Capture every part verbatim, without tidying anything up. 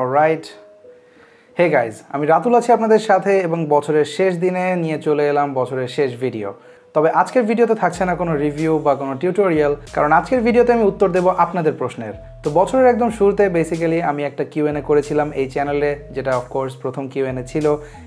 Alright hey guys, আমি রাতুল আছি আপনাদের সাথে এবং বছরের শেষ দিনে নিয়ে চলে এলাম বছরের শেষ ভিডিও। তবে আজকের ভিডিওতে থাকছে না কোনো রিভিউ বা কোনো টিউটোরিয়াল, কারণ আজকের ভিডিওতে আমি উত্তর দেব আপনাদের প্রশ্নের। তো বছরের একদম শুরুতে বেসিক্যালি আমি একটা কিউএনএ করেছিলাম এই চ্যানেলে, যেটা অফকোর্স প্রথম কিউএনএ ছিল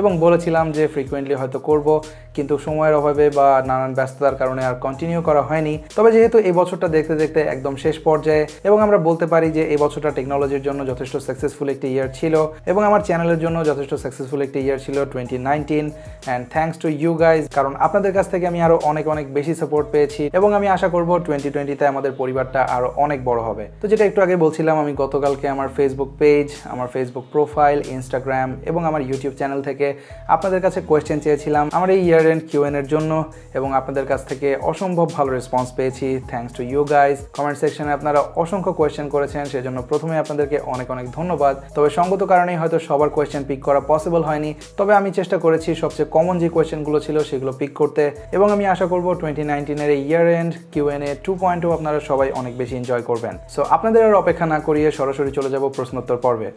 এবং বলেছিলাম যে ফ্রিকোয়েন্টলি হয়তো করব, কিন্তু সময়ের অভাবে বা নানান ব্যস্ততার কারণে আর কন্টিনিউ করা হয়নি। তবে যেহেতু এই বছরটা দেখতে দেখতে একদম শেষ পর্যায়ে এবং আমরা বলতে পারি যে এই বছরটা টেকনোলজির জন্য যথেষ্ট সাকসেসফুল একটি ইয়ার ছিল এবং আমার চ্যানেলের জন্য যথেষ্ট সাকসেসফুল একটি ইয়ার ছিল twenty nineteen, and thanks to you guys, কারণ আপনাদের কাছ থেকে আমি আরও অনেক অনেক বেশি সাপোর্ট পেয়েছি এবং আমি আশা করব টোয়েন্টি টোয়েন্টিতে আমাদের পরিবারটা আরও অনেক বড় হবে। তো যেটা আগে বলছিলাম, আমি গতকালকে আমার ফেসবুক পেজ, আমার ফেসবুক প্রোফাইল, ইনস্টাগ্রাম এবং আমার ইউটিউব চ্যানেল থেকে আপনাদের কাছে কোয়েশ্চেন চেয়েছিলাম আমার এই ইয়ার এন্ড কিউএন এর জন্য, এবং আপনাদের কাছ থেকে অসম্ভব ভালো রেসপন্স পেয়েছি। Thanks to you guys. Comment সেকশনে আপনারা অসংখ্য কোয়েশ্চেন করেছেন, সেজন্য প্রথমে আপনাদেরকে অনেক অনেক ধন্যবাদ। তবে সঙ্গত কারণেই হয়তো সবার কোয়েশ্চেন পিক করা পসিবল হয়নি, তবে আমি চেষ্টা করেছি সবচেয়ে কমন যে কোয়েশ্চেনগুলো ছিল সেগুলো পিক করতে, এবং আমি আশা করব টোয়েন্টি নাইনটিনের এই year end Q and A two point O আপনারা সবাই অনেক বেশি এনজয় করবেন। সো আপনাদের আর অপেক্ষা না করিয়ে সরাসরি চলে যাব প্রশ্নোত্তর পর্বে।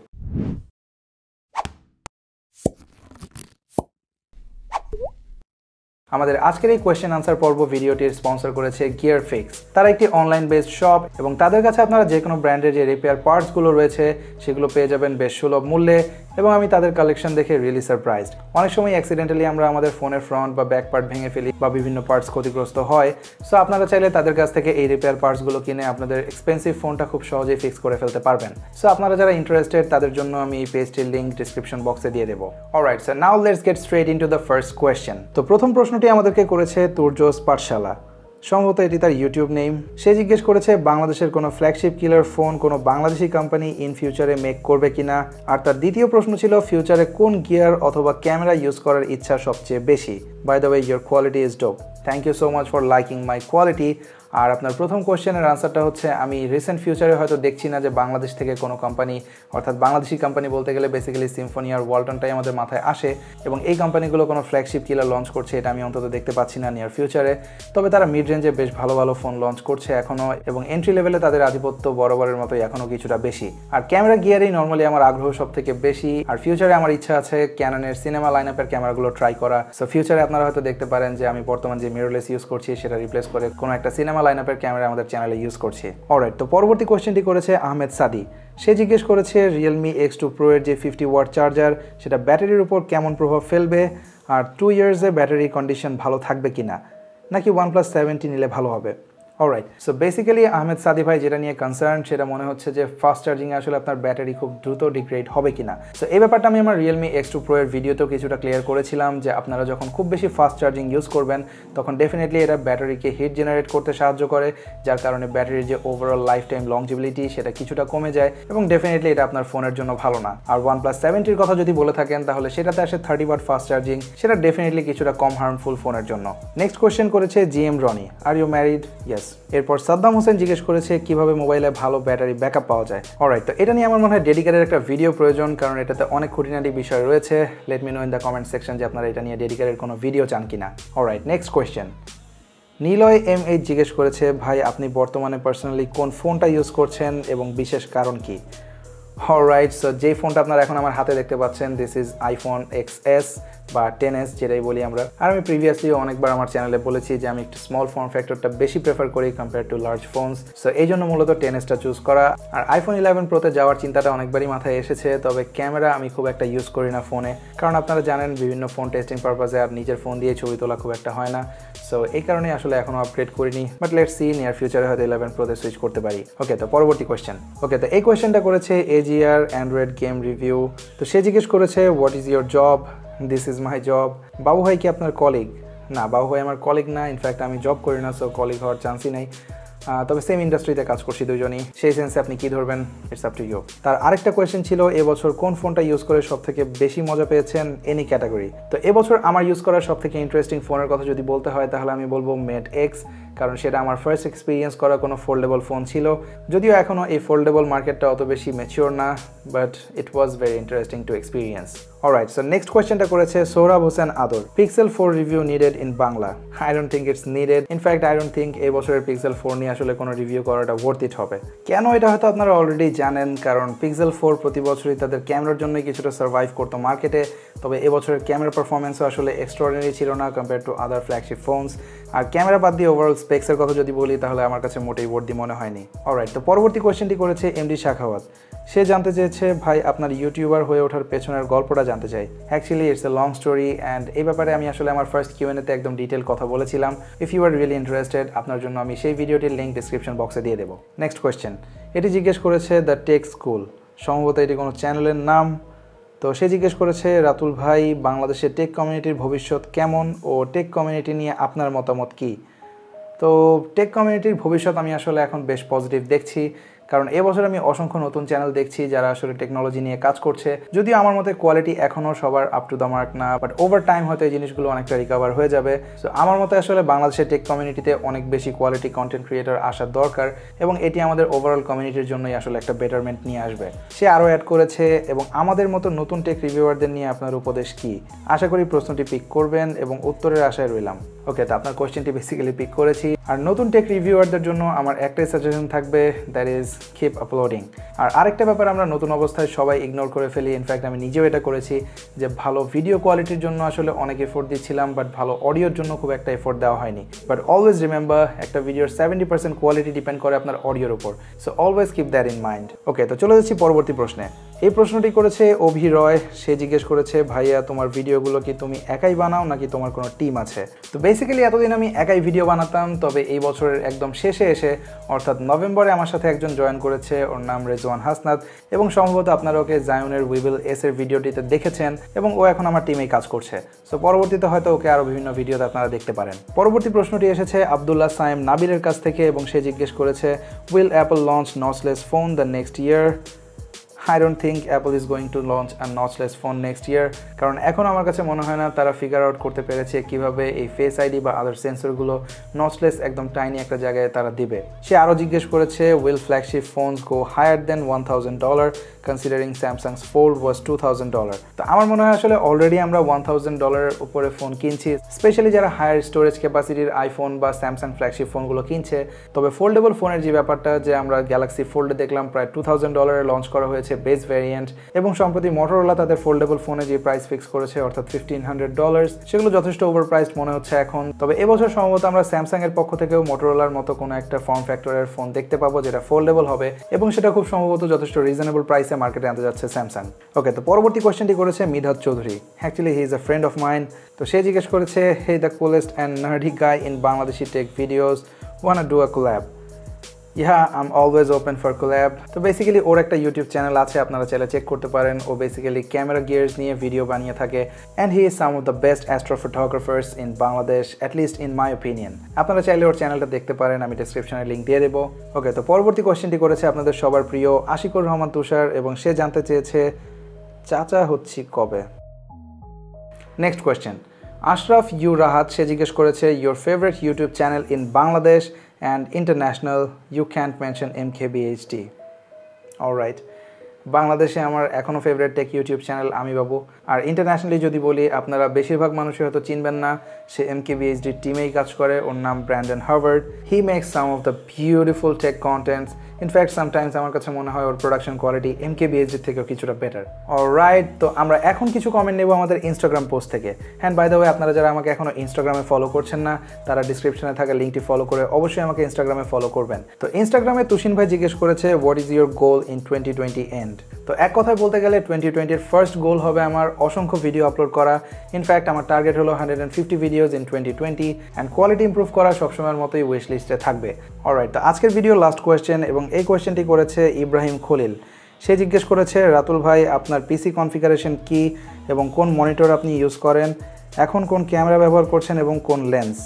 আমাদের আজকের এই কোয়েশ্চেন আনসার পর্ব ভিডিওটির স্পন্সর করেছে গিয়ার ফিক্স। তারা একটি অনলাইন বেসড শপ এবং তাদের কাছে আপনারা যে কোনো ব্র্যান্ডের যে রিপেয়ার পার্টসগুলো রয়েছে সেগুলো পেয়ে যাবেন বেশ সুলভ মূল্যে, এবং আমি তাদের কালেকশন দেখে রিয়েলি সারপ্রাইজড। অনেক সময় অ্যাক্সিডেন্টালি আমরা আমাদের ফোনের ফ্রন্ট বা ব্যাক পার্ট ভেঙে ফেলি বা বিভিন্ন পার্টস ক্ষতিগ্রস্ত হয়। সো আপনারা চাইলে তাদের কাছ থেকে এই রিপেয়ার পার্টসগুলো কিনে আপনাদের এক্সপেন্সিভ ফোনটা খুব সহজেই ফিক্স করে ফেলতে পারবেন। সো আপনারা যারা ইন্টারেস্টেড তাদের জন্য আমি এই পেজটির লিঙ্ক ডিসক্রিপশন বক্সে দিয়ে দেবো। Alright sir, now let's get straight into the first question. তো প্রথম প্রশ্নটি আমাদেরকে করেছে তুর্জোস পাঠশালা, সম্ভবত এটি তার ইউটিউব নেম। সে জিজ্ঞেস করেছে বাংলাদেশের কোনো ফ্ল্যাগশিপ কিলার ফোন কোনো বাংলাদেশি কোম্পানি ইন ফিউচারে মেক করবে কিনা। আর তার দ্বিতীয় প্রশ্ন ছিল ফিউচারে কোন গিয়ার অথবা ক্যামেরা ইউজ করার ইচ্ছা সবচেয়ে বেশি। By the way your quality is dope, thank you so much for liking my quality. আর আপনার প্রথম কোয়েশ্চেনের আনসারটা হচ্ছে আমি রিসেন্ট ফিউচারে হয়তো দেখছি না যে বাংলাদেশ থেকে কোনো কোম্পানি, অর্থাৎ বাংলাদেশি কোম্পানি বলতে গেলে বেসিক্যালি সিম্ফনি আর ওয়ালটনটাই আমাদের মাথায় আসে, এবং এই কোম্পানিগুলো কোনো ফ্ল্যাগশিপ কিলার লঞ্চ করছে এটা আমি অন্তত দেখতে পাচ্ছি না নিয়ার ফিউচারে। তবে তারা মিড রেঞ্জে বেশ ভালো ভালো ফোন লঞ্চ করছে এখনও, এবং এন্ট্রি লেভেলে তাদের আধিপত্য বরাবরের মতোই এখনও কিছুটা বেশি। আর ক্যামেরা গিয়ারেই নর্মালি আমার আগ্রহ সব থেকে বেশি, আর ফিউচারে আমার ইচ্ছা আছে ক্যাননের সিনেমা লাইন আপের ক্যামেরাগুলো ট্রাই করা। সো ফিউচারে আপনারা হয়তো দেখতে পারেন যে আমি বর্তমান যে মিররলেস ইউজ করছি সেটা রিপ্লেস করে কোনো একটা সিনেমা লাইন আপের ক্যামেরা আমাদের চ্যানেলে ইউজ করছে। অলরাইট, তো পরবর্তী কোয়েশ্চেনটি করেছে আহমেদ সাদি। সে জিজ্ঞেস করেছে রিয়েলমি এক্স টু প্রো এর যে ফিফটি ওয়াট চার্জার সেটা ব্যাটারির উপর কেমন প্রভাব ফেলবে, আর টু ইয়ার্সে ব্যাটারি কন্ডিশন ভালো থাকবে কিনা, নাকি ওয়ান প্লাস সেভেন্টি নিলে ভালো হবে। Alright, so basically Ahmed Sadi ভাই যেটা নিয়ে কনসার্ন সেটা মনে হচ্ছে যে ফাস্ট চার্জিংয়ে আসলে আপনার ব্যাটারি খুব দ্রুত ডিগ্রেড হবে কিনা। সো এই ব্যাপারটা আমি আমার রিয়েলমি এক্স টু প্রো এর ভিডিওতেও কিছুটা ক্লিয়ার করেছিলাম যে আপনারা যখন খুব বেশি ফাস্ট চার্জিং ইউজ করবেন তখন ডেফিনেটলি এটা ব্যাটারিকে হিট জেনারেট করতে সাহায্য করে, যার কারণে ব্যাটারির যে ওভারঅল লাইফ টাইম লংজিবিলিটি সেটা কিছুটা কমে যায়, এবং ডেফিনেটলি এটা আপনার ফোনের জন্য ভালো না। আর ওয়ান প্লাস সেভেন্টির কথা যদি বলে থাকেন তাহলে সেটাতে আসে থার্টি ওয়াট ফাস্ট চার্জিং, সেটা ডেফিনেটলি কিছুটা কম হার্মফুল ফোনের জন্য। নেক্সট কোয়েশ্চেন করেছে G M Rony, are you married? Yes. এরপর সাদ্দাম হোসেন জিজ্ঞেস করেছে কিভাবে মোবাইলে ভালো ব্যাটারি ব্যাকআপ পাওয়া যায়। অলরাইট, তো এটা নিয়ে আমার মনে হয় ডেডিকেটেড একটা ভিডিও প্রয়োজন, কারণ এটাতে অনেক খুঁটিনাটি বিষয় রয়েছে। Let me know in the comment section যে আপনারা এটা নিয়ে ডেডিকেটেড কোনো ভিডিও চান কিনা। Alright, next question Niloy M H জিজ্ঞেস করেছে ভাই আপনি বর্তমানে পার্সোনালি কোন ফোনটা ইউজ করছেন এবং বিশেষ কারণ কি। অলরাইট, সো যে ফোনটা আপনারা এখন আমার হাতে দেখতে পাচ্ছেন this is iPhone X S বা টেন এস যেটাই বলি আমরা। আর আমি প্রিভিয়াসলি অনেকবার আমার চ্যানেলে বলেছি যে আমি একটু স্মল ফর্ম ফ্যাক্টরটা বেশি প্রেফার করি compare to large phones. So এই জন্য মূলত টেন এসটা চুজ করা। আর আইফোন ইলেভেন প্রোতে যাওয়ার চিন্তাটা অনেকবারই মাথায় এসেছে, তবে ক্যামেরা আমি খুব একটা ইউজ করি না ফোনে, কারণ আপনারা জানেন বিভিন্ন ফোন টেস্টিং পারপাসে আর নিজের ফোন দিয়ে ছবি তোলা খুব একটা হয় না। সো এই কারণে আসলে এখনও আপগ্রেড করিনি, বাট লেটস সি নিয়ার ফিউচারে হয়তো ইলেভেন প্রোতে সুইচ করতে পারি। ওকে, তো পরবর্তী কোয়েশ্চেন। ওকে, তো এই কোয়েশ্চেনটা করেছে এজিআর অ্যান্ড্রয়েড গেম রিভিউ। তো সে জিজ্ঞেস করেছে what is your job? This is my job. Babu ভাই কি আপনার কলিগ? না, বাবু ভাই আমার কলিগ না, ইনফ্যাক্ট আমি জব করি না, সো কলিগ হওয়ার চান্সই নেই। তবে সেম ইন্ডাস্ট্রিতে কাজ করছি দুজনই, সেই সেন্সে আপনি কী ধরবেন ইটস আপ টু ইউ। তার আরেকটা কোয়েশ্চেন ছিল এবছর কোন ফোনটা ইউজ করে সবথেকে বেশি মজা পেয়েছেন এনি ক্যাটাগরি। তো এবছর আমার ইউজ করার সবথেকে ইন্টারেস্টিং ফোনের কথা যদি বলতে হয় তাহলে আমি বলবো মেট এক্স, কারণ সেটা আমার ফার্স্ট এক্সপিরিয়েন্স করা কোনো ফোল্ডেবল ফোন ছিল। যদিও এখনও এই ফোল্ডেবল মার্কেটটা অত বেশি ম্যাচিওর না, but it was very interesting to experience. Alright, so next question ta koreche Sohrab Hossain Ador. Pixel four review needed in Bangla. I don't think it's needed. In fact, I don't think ei boshorer Pixel four niye ashole kono review kora ta worth it hobe. Keno eta hoyto apnara already janen karon Pixel four proti bochorei tader camera r jonno kichhuta survive korto market e. Tobe ei bochorer camera performance o ashole extraordinary chilo na compared to other flagship phones. Ar camera bad diye overall specs er kotha jodi boli tahole amar kache motei worthy mone hoyni. Alright, to poroborti question ti koreche M D Shakhawat. She jante cheyeche bhai apnar youtuber hoye othar pechoner golpota জানতে চাই। Actually it's a long story and এই ব্যাপারে আমি আসলে আমার first Q and এ তে একদম detail কথা বলেছিলাম। If you are really interested আপনার জন্য আমি সেই ভিডিওটির লিংক ডেসক্রিপশন বক্সে দিয়ে দেব। Next question. এটি জিজ্ঞেস করেছে দ্য টেক স্কুল। সম্ভবত এটি কোনো চ্যানেলের নাম। তো সে জিজ্ঞেস করেছে রাতুল ভাই বাংলাদেশে টেক কমিউনিটির ভবিষ্যৎ কেমন ও টেক কমিউনিটি নিয়ে আপনার মতামত কি? তো টেক কমিউনিটির ভবিষ্যৎ আমি আসলে এখন বেশ পজিটিভ দেখছি। কারণ এই বছর আমি অসংখ্য নতুন চ্যানেল দেখছি যারা আসলে টেকনোলজি নিয়ে কাজ করছে যদিও আমার মতে কোয়ালিটি এখনো সবার আপ টু দা মার্ক না বাট ওভার টাইম হয়তো এই জিনিসগুলো অনেকটা রিকভার হয়ে যাবে সো আমার মতে আসলে বাংলাদেশের টেক কমিউনিটিতে অনেক বেশি কোয়ালিটি কন্টেন্ট ক্রিয়েটর আসার দরকার এবং এটি আমাদের ওভারঅল কমিউনিটির জন্যই আসলে একটা বেটারমেন্ট নিয়ে আসবে সে আরো অ্যাড করেছে এবং আমাদের মতো নতুন টেক রিভিউয়ারদের নিয়ে আপনার উপদেশ কি আশা করি প্রশ্নটি পিক করবেন এবং উত্তরের আশায় রইলাম ওকে তো আপনার কোশ্চেনটি বেসিক্যালি পিক করেছি আর নতুন টেক রিভিউয়ারদের জন্য আমার একটাই সাজেশন থাকবে দ্যাট ইজ keep uploading আর আরেকটা ব্যাপার আমরা নতুন অবস্থায় সবাই ইগনোর করে ফেলি ইনফ্যাক্ট আমি নিজেও এটা করেছি যে ভালো ভিডিও কোয়ালিটির জন্য আসলে অনেক এফোর্ট দিয়েছিলাম বাট ভালো অডিওর জন্য খুব একটা এফোর্ট দেওয়া হয়নি বাট অলওয়েজ রিমেম্বার একটা ভিডিওর seventy percent কোয়ালিটি ডিপেন্ড করে আপনার অডিওর উপর so always keep that in mind okay তো চলে যাচ্ছি পরবর্তী প্রশ্নে এই প্রশ্নটি করেছে অভি রয় সে জিজ্ঞেস করেছে ভাইয়া তোমার ভিডিওগুলো কি তুমি একাই বানাও নাকি তোমার কোনো টিম আছে তো বেসিক্যালি এতদিন আমি একাই ভিডিও বানাতাম তবে এই বছরের একদম শেষে এসে অর্থাৎ নভেম্বরে আমার সাথে একজন জয়েন করেছে ওর নাম রেজওয়ান হাসনাত এবং সম্ভবত আপনারা ওকে জায়নের উইবিল এস এর ভিডিওটিতে দেখেছেন এবং ও এখন আমার টিমেই কাজ করছে সো পরবর্তীতে হয়তো ওকে আরও বিভিন্ন ভিডিওতে আপনারা দেখতে পারেন পরবর্তী প্রশ্নটি এসেছে আবদুল্লাহ সাইম নাবিলের কাছ থেকে এবং সে জিজ্ঞেস করেছে will Apple launch notchless phone the next year I don't think Apple is going to launch a notchless phone next year কারণ এখন আমার কাছে মনে হয় না তারা ফিগার আউট করতে পেরেছে কিভাবে এই ফেস আইডি বা আদার সেন্সর গুলো নচলেস একদম টাইনি একটা জায়গায় তারা দিবে সে আরো জিজ্ঞেস করেছে will flagship phones go higher than one thousand dollars considering Samsung's Fold was two thousand dollars তো আমার মনে হয় আসলে অলরেডি আমরা one thousand dollars এর উপরে ফোন কিনছি স্পেশালি যারা হায়ার স্টোরেজ ক্যাপাসিটির আইফোন বা Samsung flagship ফোন গুলো কিনছে তবে foldable ফোনের যে ব্যাপারটা যে আমরা Galaxy Fold দেখলাম প্রায় two thousand dollars এ লঞ্চ করা হয়েছে বেস ভেরিয়েন্ট এবং সম্প্রতি Motorola তাদের ফোল্ডেবল ফোনে যে প্রাইস ফিক্স করেছে অর্থাৎ fifteen hundred dollars সেগুলো যথেষ্ট ওভারপ্রাইসড মনে হচ্ছে এখন তবে এবছর সম্ভবত আমরা Samsung এর পক্ষ থেকেও Motorolaর মতো কোনো একটা ফর্ম ফ্যাক্টরের ফোন দেখতে পাবো যেটা ফোল্ডেবল হবে এবং সেটা খুব সম্ভবত যথেষ্ট রিজনেবল প্রাইসে মার্কেটে আনতে যাচ্ছে Samsung ওকে তো পরবর্তী কোশ্চেনটি করেছে Midhat Chowdhury actually he is a friend of mine তো সে জিজ্ঞেস করেছে hey the coolest and nerdy guy in Bangladeshi tech videos want to do a collab Yeah, I'm always open for collab. So basically ওর একটা ইউটিউব চ্যানেল আছে আপনারা চাইলে check করতে পারেন ও বেসিক্যালি ক্যামেরা গিয়ার্স নিয়ে ভিডিও বানিয়ে থাকে and he is some of the best astrophotographers in Bangladesh at least in my opinion আপনারা চাইলে ওর চ্যানেলটা দেখতে পারেন আমি ডেসক্রিপশনে লিঙ্ক দিয়ে দেবো ওকে তো পরবর্তী কোয়েশ্চেনটি করেছে আপনাদের সবার প্রিয় আশিকুর রহমান তুষার এবং সে জানতে চেয়েছে চাচা হচ্ছি কবে next question Ashraf U Rahat সে জিজ্ঞেস করেছে your favourite YouTube channel in Bangladesh and international you can't mention M K B H D all right বাংলাদেশে আমার এখনো ফেভারিট টেক ইউটিউব চ্যানেল আমি বাবু আর ইন্টারন্যাশনালি যদি বলি আপনারা বেশিরভাগ মানুষই হয়তো চিনবেন না সে এমকেবিএইচডি টিমেই কাজ করে ওর নাম Brandon Havard he makes some of the beautiful tech contents in fact sometimes আমার কাছে মনে হয় ওর প্রোডাকশন কোয়ালিটি এমকেবিএইচডি থেকেও কিছুটা বেটার অলরাইট তো আমরা এখন কিছু কমেন্ট নেব আমাদের ইনস্টাগ্রাম পোস্ট থেকে হ্যান্ড বাই দ্য ওয়ে আপনারা যারা আমাকে এখনো ইনস্টাগ্রামে ফলো করছেন না তারা ডিসক্রিপশনে থাকা লিঙ্কটি ফলো করে অবশ্যই আমাকে ইনস্টাগ্রামে ফলো করবেন তো ইনস্টাগ্রামে তুষিন ভাই জিজ্ঞেস করেছে what is your goal in twenty twenty and তো এক কথায় বলতে গেলে টোয়েন্টি টোয়েন্টির ফার্স্ট গোল হবে আমার অসংখ্য ভিডিও আপলোড করা ইনফ্যাক্ট আমার টার্গেট হলো hundred and fifty videos in twenty twenty and quality improve করা সবসময়ের মতোই উইশ লিস্টে থাকবে অলরাইট তো আজকের ভিডিও লাস্ট কোয়েশ্চেন এবং এই কোয়েশ্চেনটি করেছে ইব্রাহিম খলিল সে জিজ্ঞেস করেছে রাতুল ভাই আপনার পিসি কনফিগারেশন কি এবং কোন মনিটর আপনি ইউজ করেন এখন কোন ক্যামেরা ব্যবহার করছেন এবং কোন লেন্স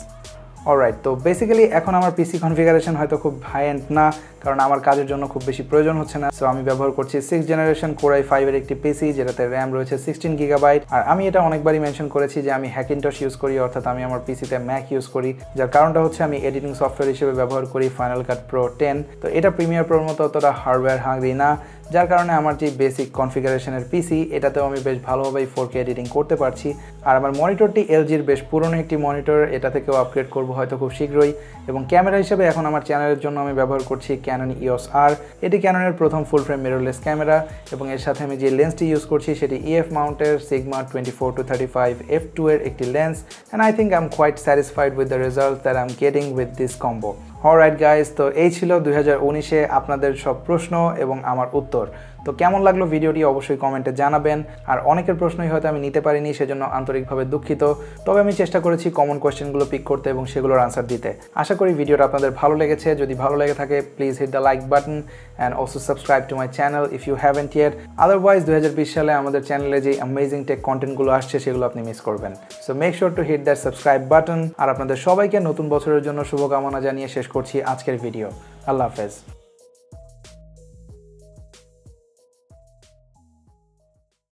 অলরাইট তো বেসিক্যালি এখন আমার পিসি কনফিগারেশন হয়তো খুব হাই এন্ড না কারণ আমার কাজের জন্য খুব বেশি প্রয়োজন হচ্ছে না সো আমি ব্যবহার করছি সিক্স জেনারেশন কোরাই ফাইভের একটি পিসি যেটাতে র্যাম রয়েছে সিক্সটিন গিগাবাইট আর আমি এটা অনেকবারই মেনশন করেছি যে আমি হ্যাকিনটশ ইউজ করি অর্থাৎ আমি আমার পিসিতে ম্যাক ইউজ করি যার কারণটা হচ্ছে আমি এডিটিং সফটওয়্যার হিসেবে ব্যবহার করি ফাইনাল কাট প্রো টেন তো এটা প্রিমিয়ার প্রোর মতো অতটা হার্ডওয়্যার হাংরি না जार कारणे आमार जे बेसिक कन्फिगारेशनेर पिसी एटातेओ आमी बेश भालोभाबेई फोर के एडिटिंग करते पारछि। आर आमार मनिटरटी एलजिर बेश पुरानो एकटी मनिटर, एटा थेकेओ आपग्रेड करब हयतो खूब शीघ्रई। एबं क्यामेरा हिसेबे एखन आमार चैनेलेर जोन्नो आमी व्यवहार करछि Canon E O S R। एटी Canoner प्रथम फुल फ्रेम मिररलेस कैमेरा एबं एर साथे आमी जे लेंसटी यूज करछि सेटी E F माउंटेर Sigma twenty-four to thirty-five f two एर एकटी lens. And I think I am quite satisfied with the result that I am getting with this combo. Alright guys, तो এই ছিল দুই হাজার উনিশ এ আপনাদের সব প্রশ্ন এবং আমার উত্তর। তো কেমন লাগলো ভিডিওটি অবশ্যই কমেন্টে জানাবেন। আর অনেকের প্রশ্নই হয়তো আমি নিতে পারিনি, সেজন্য আন্তরিকভাবে দুঃখিত। তবে আমি চেষ্টা করেছি কমন কোয়েশ্চেনগুলো পিক করতে এবং সেগুলোর আনসার দিতে। আশা করি ভিডিওটা আপনাদের ভালো লেগেছে। যদি ভালো লেগে থাকে please hit the like button and also subscribe to my channel if you haven't yet. Otherwise দুই হাজার বিশ সালে আমাদের চ্যানেলে যে অ্যামেজিং টেক কন্টেন্টগুলো আসছে সেগুলো আপনি মিস করবেন। So make sure to hit that subscribe button. আর আপনাদের সবাইকে নতুন বছরের জন্য শুভকামনা জানিয়ে শেষ করছি আজকের ভিডিও। আল্লাহ হাফেজ।